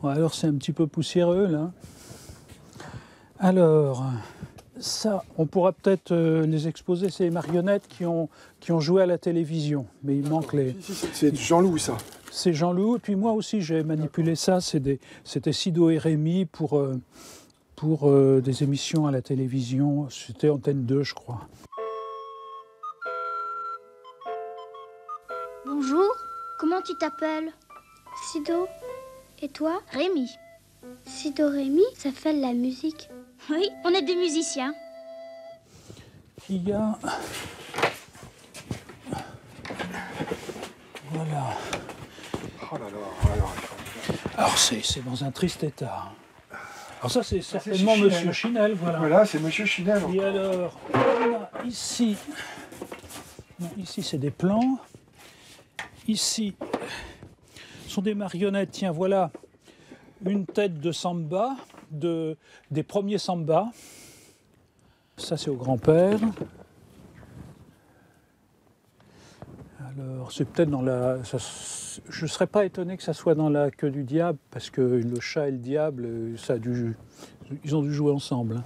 Bon, alors c'est un petit peu poussiéreux là. Alors, ça, on pourra peut-être les exposer, c'est les marionnettes qui ont joué à la télévision. Mais il manque les... C'est Jean-Loup ça. C'est Jean-Loup, et puis moi aussi j'ai manipulé ça, c'était Sido et Rémi pour des émissions à la télévision, c'était Antenne 2 je crois. Bonjour, comment tu t'appelles? Sido. Et toi? Rémi. Sido, Rémi, ça fait de la musique. Oui, on est des musiciens. Il y a... Voilà. Oh là là, oh là là. Alors c'est dans un triste état. Alors ça c'est certainement Monsieur Chinel, voilà. Voilà, c'est Monsieur Chinel. Et alors, on a ici... Non, ici c'est des plans. Ici, ce sont des marionnettes. Tiens, voilà une tête de samba, des premiers sambas. Ça, c'est au grand-père. Alors, c'est peut-être dans la... Ça, je ne serais pas étonné que ça soit dans la queue du diable, parce que le chat et le diable, ils ont dû jouer ensemble.